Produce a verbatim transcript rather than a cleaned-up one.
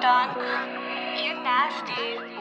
done. You're nasty.